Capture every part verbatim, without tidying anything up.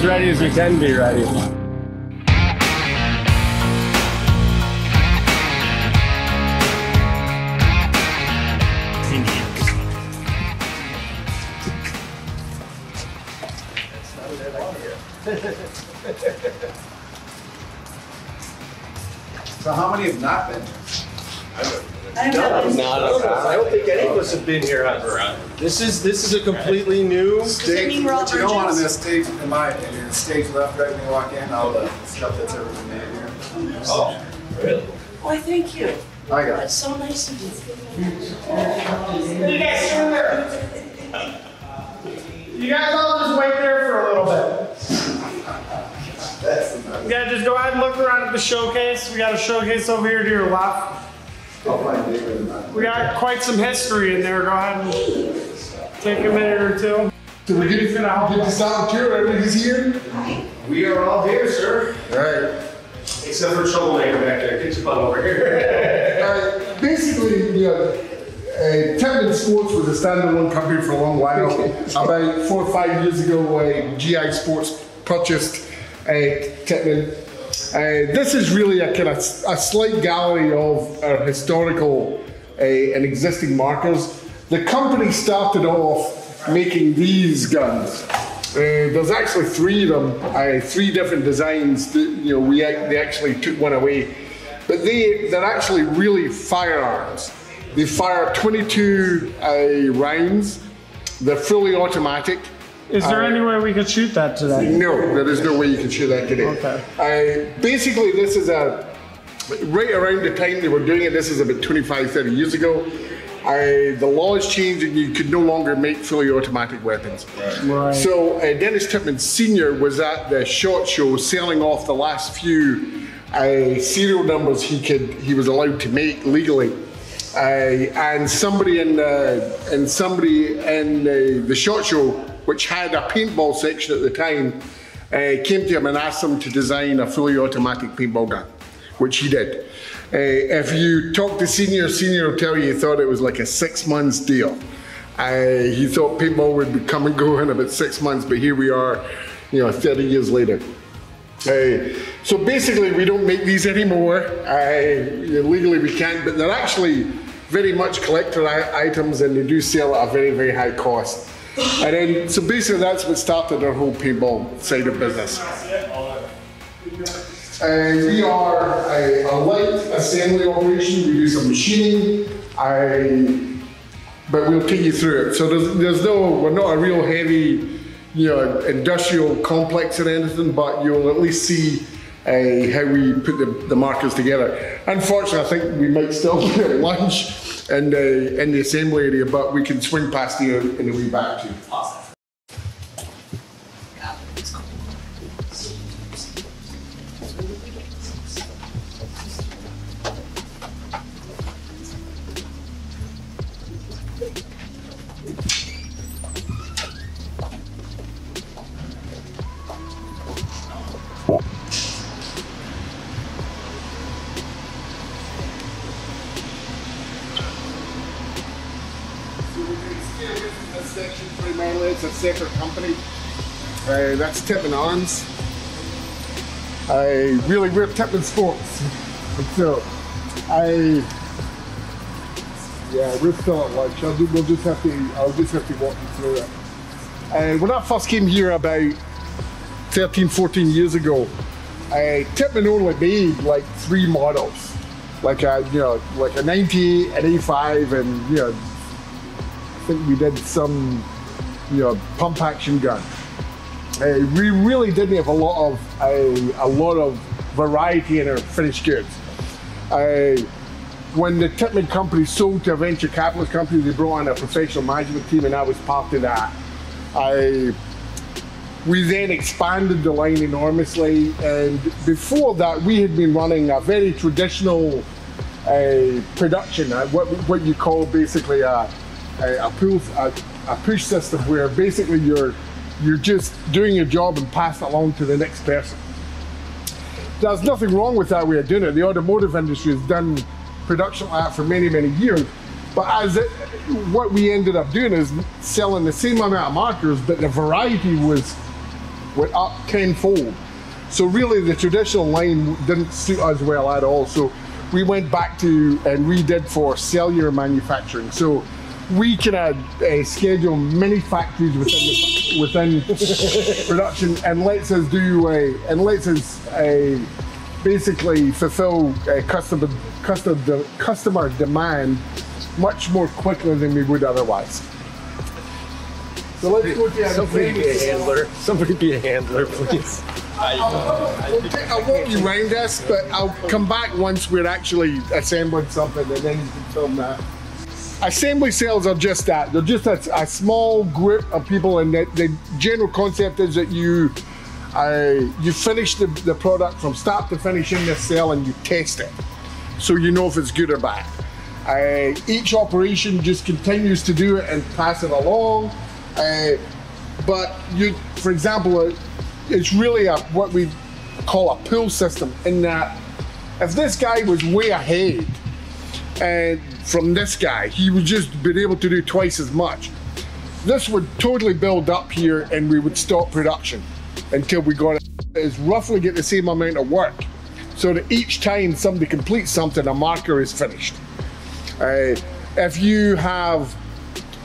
as ready as we can be ready. So how many have not been here? I don't, not I don't think any of us have been here ever. This is this is a completely new stage. What you don't want on this stage, in my opinion, stage left, right when you walk in, all the stuff that's ever been made here. Oh, really? Why, thank you. I got it. That's so nice of you. You guys sit there. You guys all just wait there for a little bit. That's amazing. Yeah, just go ahead and look around at the showcase. We got a showcase over here to your left. We got quite some history in there. Go ahead and take a minute or two. So we're getting to get this out here. Everybody's here. We are all here, sir. All right. Except for troublemaker back there. Get your butt over here. All right. Basically, you know, uh, Tippmann Sports was a standalone company for a long while. About four or five years ago, uh, G I Sports purchased uh, Tippmann. Uh, this is really a kind of a slight gallery of our historical uh, and existing markers. The company started off making these guns. Uh, there's actually three of them, uh, three different designs. That, you know, we they actually took one away, but they they're actually really firearms. They fire twenty-two uh, rounds. They're fully automatic. Is there uh, any way we could shoot that today? No, there is no way you can shoot that today. Okay. Uh, basically, this is a, right around the time they were doing it, this is about twenty-five, thirty years ago. Uh, the laws changed and you could no longer make fully automatic weapons. Right. Right. So uh, Dennis Tippmann Senior was at the SHOT Show selling off the last few uh, serial numbers he could, he was allowed to make legally. Uh, and somebody in the, and somebody in the, the SHOT Show, which had a paintball section at the time, uh, came to him and asked him to design a fully automatic paintball gun, which he did. Uh, if you talk to Senior, Senior will tell you he thought it was like a six months deal. Uh, he thought paintball would come and go in about six months, but here we are, you know, thirty years later. Uh, so basically, we don't make these anymore. Uh, legally, we can't, but they're actually very much collector items, and they do sell at a very, very high cost. And then, so basically that's what started our whole paintball side of business. And we are a, a light assembly operation. We do some machining, I, but we'll take you through it. So there's, there's no, we're not a real heavy, you know, industrial complex or anything, but you'll at least see uh, how we put the, the markers together. Unfortunately, I think we might still be at lunch. And uh, in the assembly area, but we can swing past you in the way back too. Awesome. Separate company. Uh, that's Tippmann Arms. I really we're Tippmann Sports. So I yeah we're still at lunch. I'll do, we'll just have to I'll just have to walk you through it. Uh, when I first came here about thirteen, fourteen years ago, uh, Tippmann only made like three models, like a you know like a ninety, an eighty-five, and you know I think we did some. You know, pump action gun. Uh, we really didn't have a lot of uh, a lot of variety in our finished goods. Uh, when the Tippmann company sold to a venture capitalist company, they brought on a professional management team, and I was part of that. I, we then expanded the line enormously, and before that, we had been running a very traditional uh, production, uh, what what you call basically a a, a pool. A, a push system where basically you're you're just doing your job and pass it along to the next person. There's nothing wrong with that way of doing it. The automotive industry has done production like that for many, many years. But as it, what we ended up doing is selling the same amount of markers, but the variety was went up tenfold. So really the traditional line didn't suit us well at all. So we went back to and redid for cellular manufacturing. So we can uh, uh, schedule many factories within, the, within production, and lets us do uh, and lets us uh, basically fulfill uh, customer custom, de customer demand much more quickly than we would otherwise. So let's go to somebody be a handler. Somebody be a handler, please. I, uh, I, we'll take, I won't be around us, but I'll come back once we're actually assembling something, and then you can film that. Assembly cells are just that. They're just a, a small group of people, and the, the general concept is that you uh, you finish the, the product from start to finish in this cell, and you test it, so you know if it's good or bad. Uh, each operation just continues to do it and pass it along. Uh, but you, for example, it's really a, what we call a pull system, in that if this guy was way ahead and from this guy, he would just be able to do twice as much. This would totally build up here, and we would stop production until we got it. It's roughly get the same amount of work, so that each time somebody completes something, a marker is finished. Uh, if you have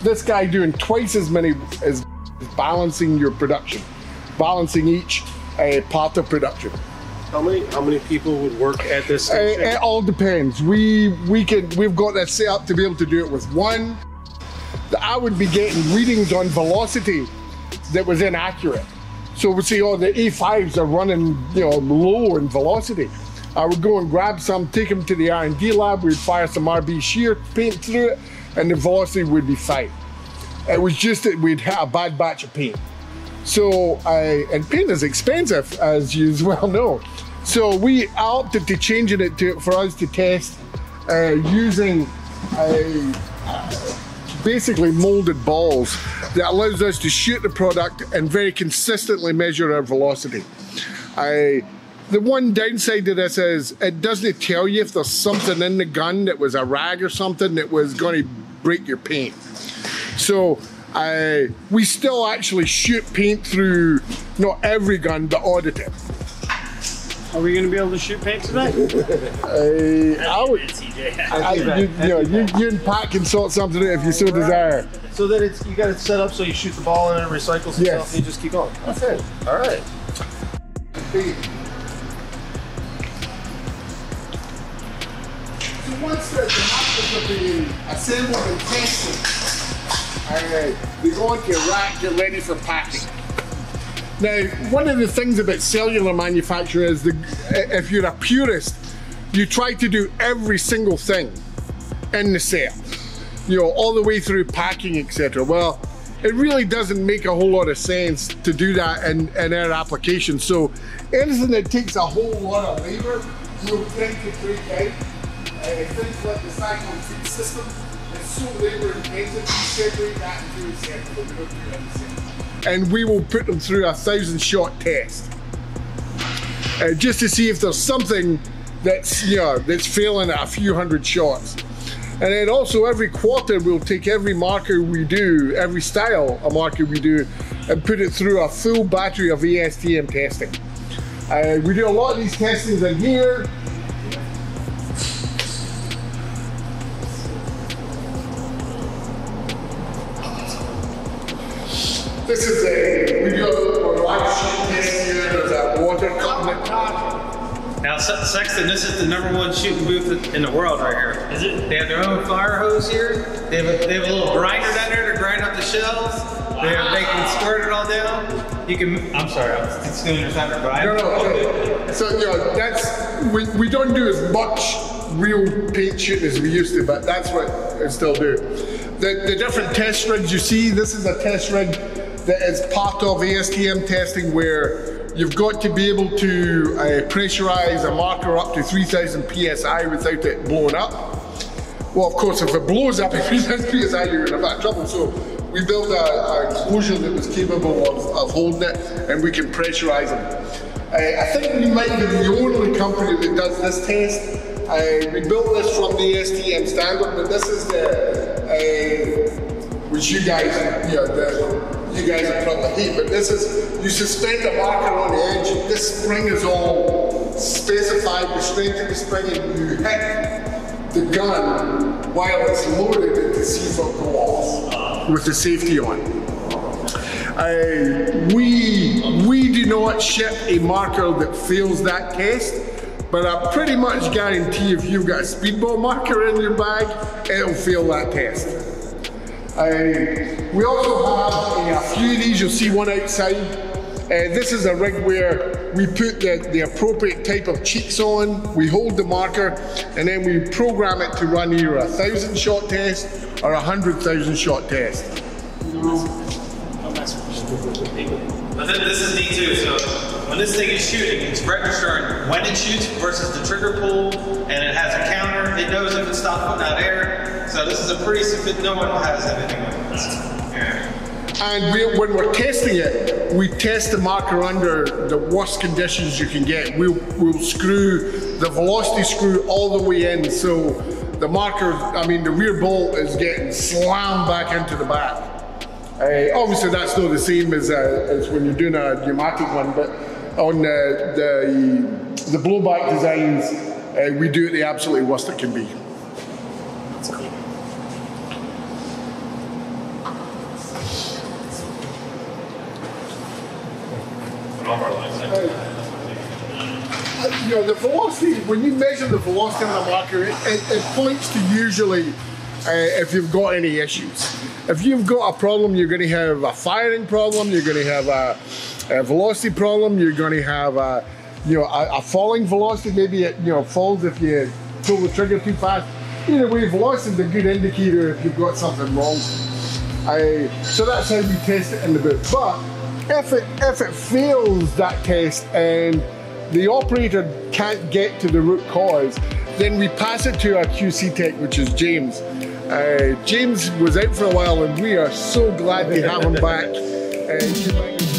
this guy doing twice as many, as balancing your production, balancing each uh, part of production. How many, how many people would work at this station? Uh, it all depends. We, we can, we've got that set up to be able to do it with one. I would be getting readings on velocity that was inaccurate. So we'd see, oh, the A fives are running, you know, low in velocity. I would go and grab some, take them to the R and D lab, we'd fire some R B shear paint through it, and the velocity would be fine. It was just that we'd had a bad batch of paint. So, uh, and paint is expensive, as you well know. So we opted to changing it to, for us to test uh, using uh, basically molded balls that allows us to shoot the product and very consistently measure our velocity. Uh, the one downside to this is it doesn't tell you if there's something in the gun that was a rag or something that was going to break your paint. So uh, we still actually shoot paint through not every gun, but audited. Are we going to be able to shoot paint today? uh, I would. I, you, you, know, you, you and Pat can sort something out if you so right. desire. So that it's, you got it set up so you shoot the ball in and it recycles itself, yes. and you just keep going. That's it. All right. So once the masters have been assembled and tested, uh, they go into a rack, get ready for packing. Now, one of the things about cellular manufacturing is, the, if you're a purist, you try to do every single thing in the cell, you know, all the way through packing, et cetera. Well, it really doesn't make a whole lot of sense to do that in, in our application. So anything that takes a whole lot of labor, you'll tend to break out. Uh, things like the cycle and feed system, it's so labor intensive, you separate that into a sample, we don't do that in the sample. And we will put them through a thousand shot test, uh, just to see if there's something that's, you know, that's failing at a few hundred shots. And then also every quarter we'll take every marker we do, every style of marker we do, and put it through a full battery of A S T M testing. Uh, we do a lot of these testings in here. This is a, we do a light shoot test here, there's a water coupling. Now, Sexton, this is the number one shooting booth in the world right here. Is it? They have their own fire hose here. They have a, they have a little grinder down there to grind up the shells. Wow. They, have, they can squirt it all down. You can, I'm sorry, I'm stealing your thunder, but I no, no, okay. So, you know, that's, we, we don't do as much real paint shooting as we used to, but that's what I still do. The, the different test rigs you see, this is a test rig that is part of A S T M testing, where you've got to be able to uh, pressurize a marker up to three thousand P S I without it blowing up. Well, of course, if it blows up at three thousand P S I, you're in a bit of trouble. So we built a, a enclosure that was capable of, of holding it, and we can pressurize it. Uh, I think we might be the only company that does this test. Uh, we built this from the A S T M standard, but this is the, uh, which you guys, you know, the, you guys are probably hate, but this is, You suspend the marker on the edge. This spring is all specified, restricted the spring, and you hit the gun while it's loaded and the C four go off with the safety on. Uh, we, we do not ship a marker that fails that test, but I pretty much guarantee if you've got a speedball marker in your bag, it'll fail that test. Uh, we also have uh, a few of these, you'll see one outside. Uh, this is a rig where we put the, the appropriate type of cheeks on, we hold the marker, and then we program it to run either a thousand shot test or a hundred thousand shot test. But then this is neat too, so when this thing is shooting, it's registering when it shoots versus the trigger pull, and it has a counter, it knows if it stops putting out air. So this is a pretty simple, no one has that anyway. Yeah. And we, when we're testing it, we test the marker under the worst conditions you can get. We'll, we'll screw the velocity screw all the way in, so the marker, I mean the rear bolt is getting slammed back into the back. Uh, obviously that's not the same as, uh, as when you're doing a pneumatic one, but on the, the, the blowback designs, uh, we do it the absolutely worst it can be. You know, the velocity, when you measure the velocity on the marker, it, it, it points to usually uh, if you've got any issues. If you've got a problem, you're going to have a firing problem, you're going to have a, a velocity problem, you're going to have a, you know, a, a falling velocity, maybe it, you know, falls if you pull the trigger too fast. Either way, velocity is a good indicator if you've got something wrong. I, so that's how we test it in the booth. But if it, if it fails that test and the operator can't get to the root cause, then we pass it to our Q C tech, which is James. Uh, James was out for a while and we are so glad to have him back. Uh,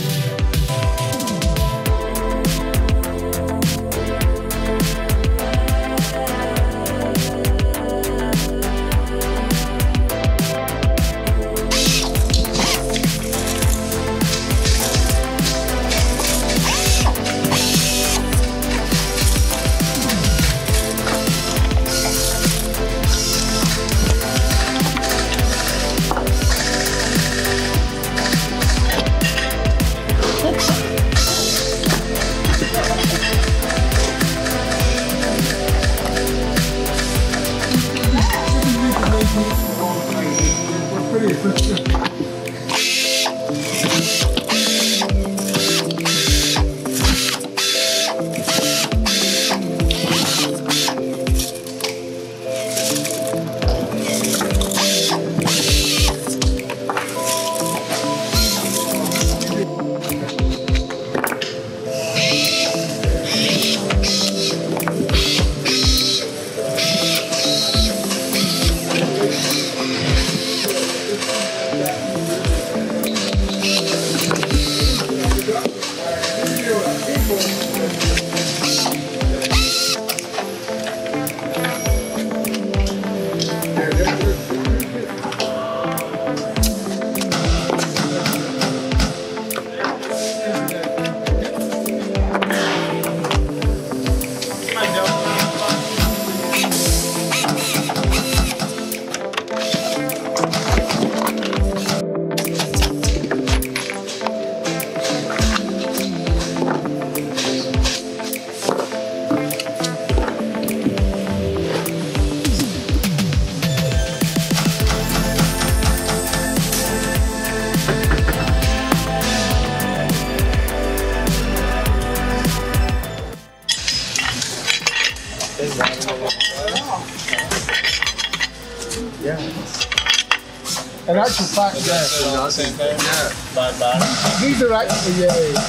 In actual fact, yeah, so same thing. Yeah. Bye bye. These are actually, yeah,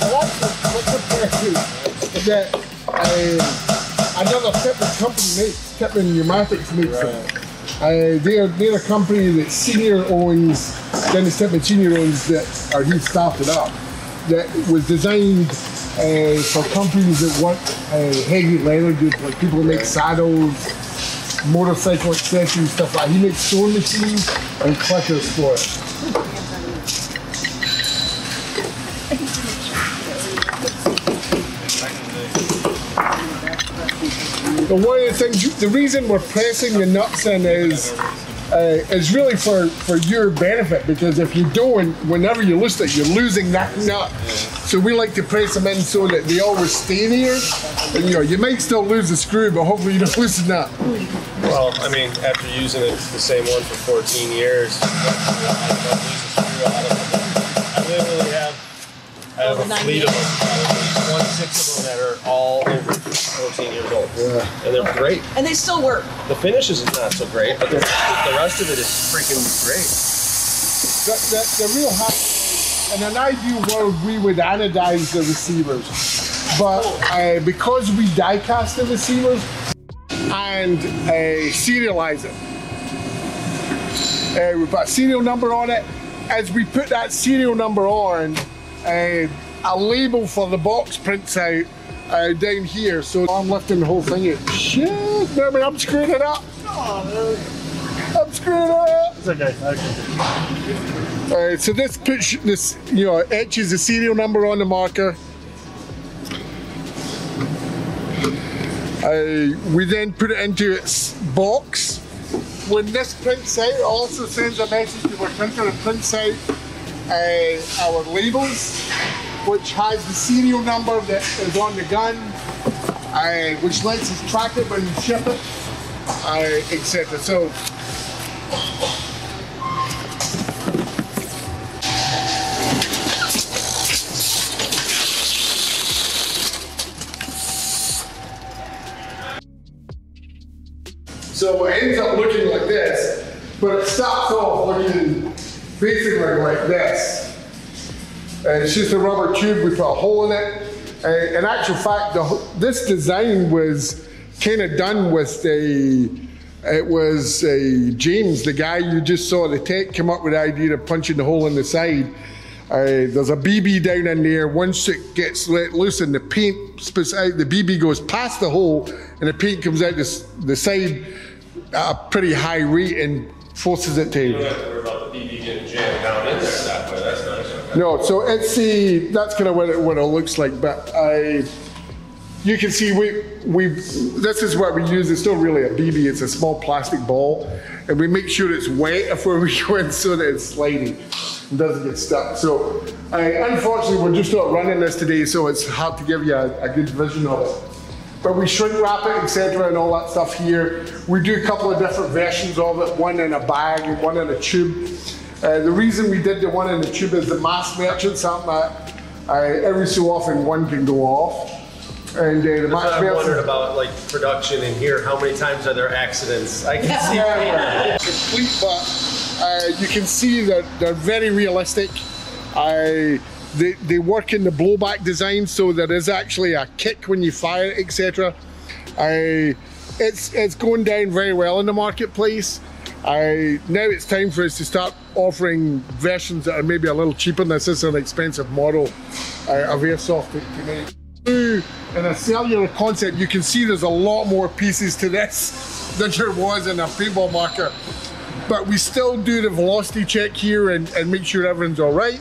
uh, that uh, another Tippmann company makes, Tippmann Pneumatics makes them. Right. Uh, they're, they're a company that Senior owns, Dennis Tippmann Senior owns, that or he started up, that was designed uh, for companies that want uh, heavy leather goods, like people who make saddles, motorcycle accessories, stuff like that. He makes sewing machines and clickers for it. But one of the things, you, the reason we're pressing the nuts in is, uh, is really for, for your benefit, because if you're doing, whenever you lose it, you're losing that nut. So we like to press them in so that they always stay there. But, you know, you might still lose the screw, but hopefully you don't lose the nut. Well, I mean, after using it, the same one for fourteen years, I literally have, I have a fleet of them, one six of them that are all over fourteen years old. Yeah. And they're great. And they still work. The finish is not so great, but the, the rest of it is freaking great. The, the, the real high. In an ideal world, we would anodize the receivers, but uh, because we die-cast the receivers and uh, serialize it, uh, we put a serial number on it. As we put that serial number on, uh, a label for the box prints out uh, down here. So I'm lifting the whole thing up. Shit, remember, I'm screwing it up. I'm screwing it up. It's okay. Okay. Alright, so this puts this, you know, etches the serial number on the marker. Uh, we then put it into its box. When this prints out, it also sends a message to our printer. It prints out uh, our labels, which has the serial number that is on the gun, uh, which lets us track it when we ship it, uh, et cetera. So. So it ends up looking like this, but it stops off looking basically like this. And it's just a rubber tube, we put a hole in it. And in actual fact, the, this design was kind of done with a, it was a James, the guy you just saw, the tech, come up with the idea of punching the hole in the side. Uh, there's a B B down in there. Once it gets let loose and the paint spits out, the B B goes past the hole and the paint comes out the, the side at a pretty high rate and forces it to. You don't have to worry about the B B getting jammed down in there that way. That's nice. Okay. No, so it's the, that's kind of what it, what it looks like. But I, you can see we, we, this is what we use. It's not really a B B, it's a small plastic ball. And we make sure it's wet before we go in so that it's sliding. Doesn't get stuck. So, uh, unfortunately, we're just not running this today, so it's hard to give you a, a good vision of it. But we shrink wrap it, et cetera, and all that stuff here. We do a couple of different versions of it, one in a bag and one in a tube. Uh, the reason we did the one in the tube is the mass merchant, something that uh, every so often one can go off. And uh, the mass merchant. I wondered about like production in here. How many times are there accidents? I can see that. Complete but. Uh, you can see that they're, they're very realistic. Uh, they, they work in the blowback design, so there is actually a kick when you fire, et cetera. Uh, it's, it's going down very well in the marketplace. Uh, now it's time for us to start offering versions that are maybe a little cheaper. This is an expensive model uh, of airsoft to make. In a cellular concept, you can see there's a lot more pieces to this than there was in a paintball marker. But we still do the velocity check here and, and make sure everything's all right.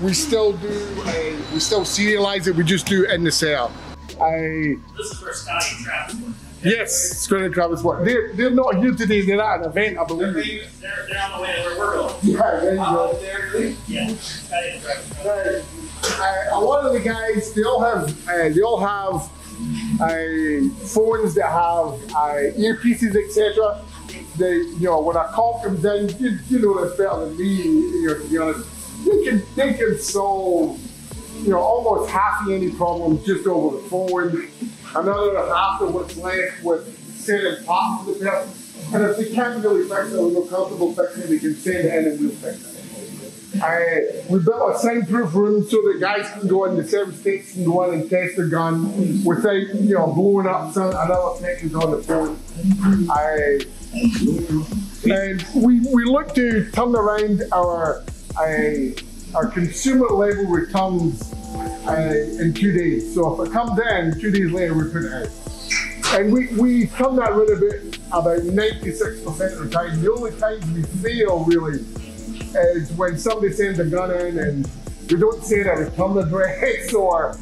We still do, a, we still serialize it. We just do it in the cell. I, this is where Scottie and Travis work. Yes, Scottie and Travis work. They're, they're not here today. They're at an event, I believe. They're, they're on the way to where we're going. Yeah, there you go. Uh, they're, yeah, Scottie and Travis. Uh, a lot of the guys, they all have, uh, they all have uh, phones that have uh, earpieces, et cetera. They, you know, when a call comes in, you, you know that's better than me, you know, to be honest. They can, they can solve, you know, almost half of any problem just over the phone. Another half of what's left with sending pop to the person. And if they can't really fix it or they're comfortable fixing it, they can send it in and we'll fix it. Uh, we built a soundproof room so that guys can go in, the service techs can go in and test their gun without, you know, blowing up some, another tech is on the phone. I, And we, we look to turn around our uh, our consumer level returns uh, in two days. So if it comes in, two days later we put it out. And we, we turn that around a bit, about ninety-six percent of the time. The only time we fail really is when somebody sends a gun in and they don't send a return address or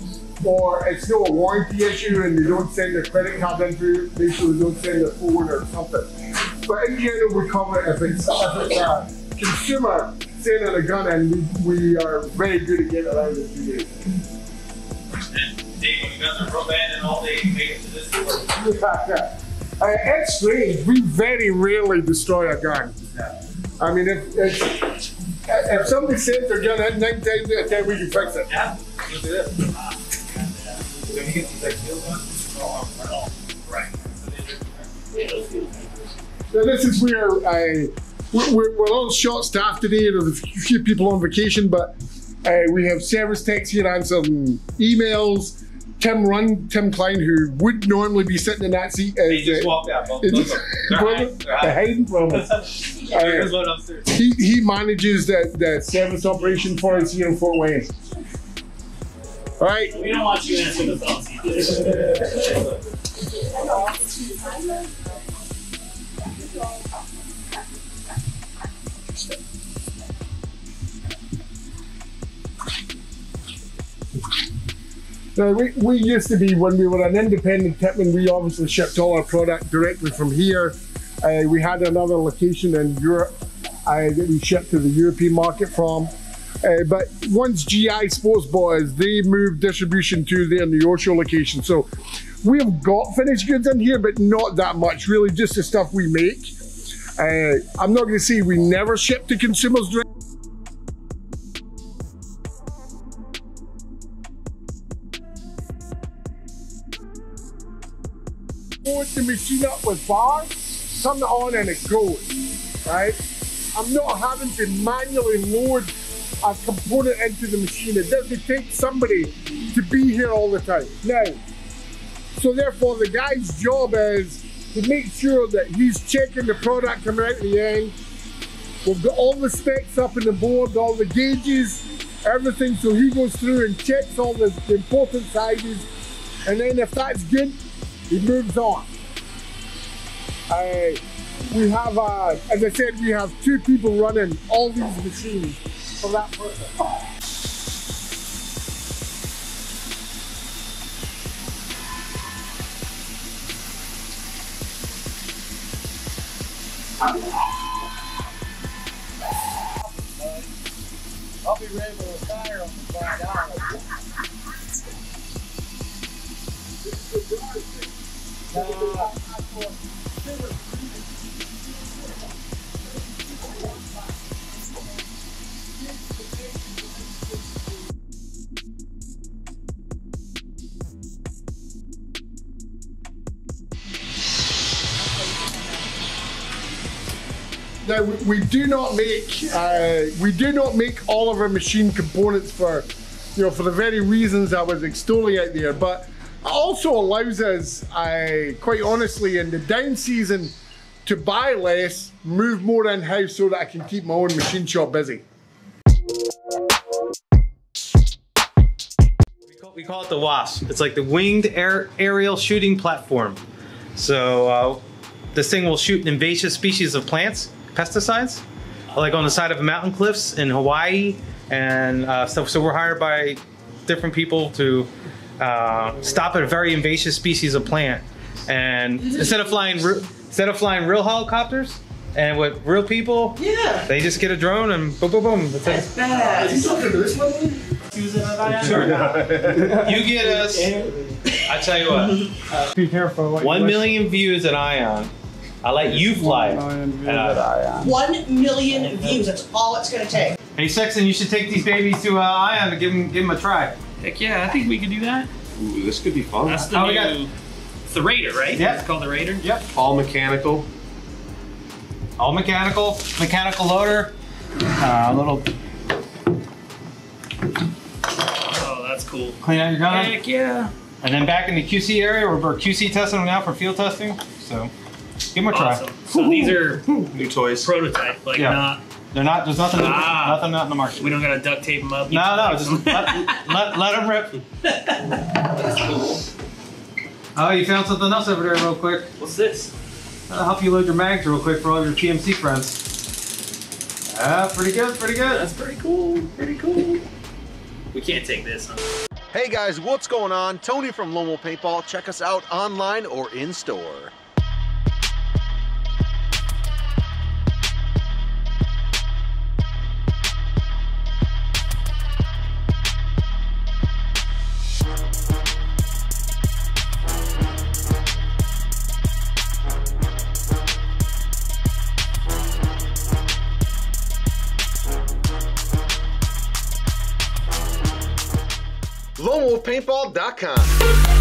or it's still a warranty issue and they don't send their credit card information, they don't send their phone or something. But in general, we cover it if it's, if it's a consumer sending a gun, and we, we are very good at getting around it today. And Dave, when you guys are pro-band and all day, you make it to this point? Yeah. Uh, it's strange. We very rarely destroy a gun. Yeah. I mean, if, if, if somebody sends their gun at nine times out of ten, we can fix it. Yeah, look at this. So you get the kill gun? Oh, oh, right. So this is where I, we're, we're all short staffed today. There's a few people on vacation, but uh, we have service techs here answering emails. Tim Run, Tim Klein, who would normally be sitting in that seat, is, he just uh, walked out. Both, is, both they're hiding, they're hiding. uh, he, he manages the, the service operation for us here in Fort Wayne. All right. We don't want you answering the phone. Now, we, we used to be, when we were an independent Tippmann, we obviously shipped all our product directly from here. Uh, we had another location in Europe uh, that we shipped to the European market from. Uh, but once G I Sports boys, they moved distribution to their New Yorkshire location. So we've got finished goods in here, but not that much, really just the stuff we make. Uh, I'm not gonna say we never ship to consumers directly. The machine up with bars, turn it on and it goes, right? I'm not having to manually load a component into the machine. It doesn't take somebody to be here all the time. Now, so therefore the guy's job is to make sure that he's checking the product coming out at the end. We've got all the specs up in the board, all the gauges, everything. So he goes through and checks all the, the important sizes. And then if that's good, he moves on. Uh, we have, uh, as I said, we have two people running all these machines for that person. I'll be ready with a fire on the side aisle. Now, we do not make uh, we do not make all of our machine components for, you know, for the very reasons I was extolling out there. But it also allows us, uh, quite honestly, in the down season, to buy less, move more in house, so that I can keep my own machine shop busy. We call, we call it the WASP. It's like the winged air, aerial shooting platform. So uh, this thing will shoot invasive species of plants. Pesticides, like on the side of mountain cliffs in Hawaii and uh, stuff. So we're hired by different people to uh, stop a very invasive species of plant. And instead of flying, instead of flying real helicopters and with real people, yeah, they just get a drone and boom, boom, boom. That's, That's it. Bad. Are you talking to this one? Sure. You get us. I tell you what. Be careful. What One million views at Ion. I let you fly. One million views, that's all it's gonna take. Hey Sexton, you should take these babies to uh, Ion and give them, give them a try. Heck yeah, I think we could do that. Ooh, this could be fun. That's the oh, new, got... it's the Raider, right? Yep. It's called the Raider? Yep. All mechanical. All mechanical, mechanical loader. Uh, a little. Oh, that's cool. Clean out your gun. Heck yeah. And then back in the Q C area, we're, we're Q C testing them now for field testing, so. Give them a try. Awesome. So these are new toys, prototype, like yeah. not. They're not. There's nothing. Ah, nothing out in the market. We don't gotta duct tape them up. No, no. Just let, let, let them rip. That's cool. Oh, you found something else over there, real quick. What's this? That'll help you load your mags real quick for all your T M C friends. Ah, pretty good. Pretty good. That's pretty cool. Pretty cool. We can't take this, huh? Hey guys, what's going on? Tony from Lomo Paintball. Check us out online or in store. Lomo Paintball dot com.